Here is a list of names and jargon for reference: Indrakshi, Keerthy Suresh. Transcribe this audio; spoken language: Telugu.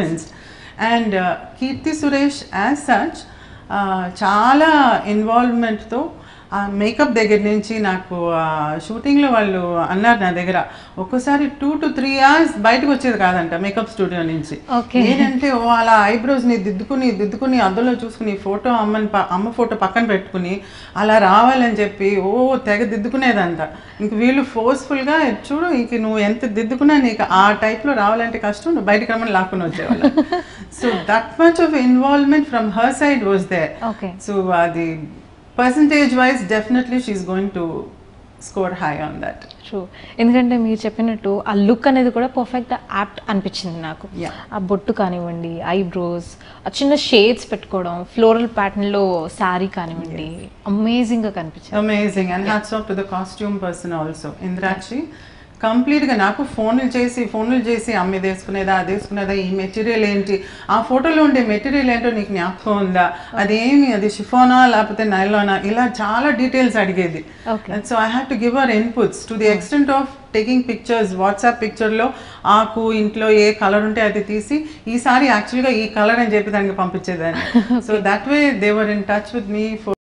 referenced. And Keerthy Suresh as such, చాలా ఇన్వాల్వ్మెంట్తో మేకప్ దగ్గర నుంచి నాకు షూటింగ్లో వాళ్ళు అన్నారు నా దగ్గర ఒక్కోసారి 2 to 3 hours బయటకు వచ్చేది కాదంట మేకప్ స్టూడియో నుంచి. ఏంటంటే అలా ఐబ్రోస్ని దిద్దుకుని అందులో చూసుకుని ఫోటో అమ్మ ఫోటో పక్కన పెట్టుకుని అలా రావాలని చెప్పి ఓ తెగ దిద్దుకునేదంట. ఇంక వీళ్ళు ఫోర్స్ఫుల్గా చూడు ఇంక నువ్వు ఎంత దిద్దుకున్నా నీకు ఆ టైప్లో రావాలంటే కష్టం, నువ్వు బయటకు రమ్మని లాక్కుని వచ్చేవాళ్ళ. So that much of involvement from her side was there. So అది percentage wise definitely she is going to score high on that. True. ఎందుకంటే మీరు చెప్పినట్టు ఆ లుక్ అనేది కూడా పర్ఫెక్ట్ యాప్ట్ అనిపించింది నాకు. ఆ బొట్టు కానివ్వండి, ఐబ్రోస్, ఆ చిన్న షేడ్స్ పెట్టుకోవడం, ఫ్లోరల్ ప్యాటర్న్ లో శారీ కానివ్వండి, అమేజింగ్ గా కనిపించింది. Amazing. And hats off to the costume person also. Indrakshi కంప్లీట్గా నాకు ఫోన్లు చేసి అమ్మ ఇది వేసుకునేదా అది వేసుకునేదా, ఈ మెటీరియల్ ఏంటి, ఆ ఫోటోలో ఉండే మెటీరియల్ ఏంటో నీకు జ్ఞాపకం ఉందా, అదేమి అది షిఫోనా లేకపోతే నైలానా, ఇలా చాలా డీటెయిల్స్ అడిగేది. So I have to give our inputs to the extent of taking pictures. WhatsApp పిక్చర్లో ఆకు ఇంట్లో ఏ కలర్ ఉంటే అది తీసి ఈసారి యాక్చువల్గా ఈ కలర్ అని చెప్పి దానికి పంపించేదాన్ని. So that way they were in touch with me.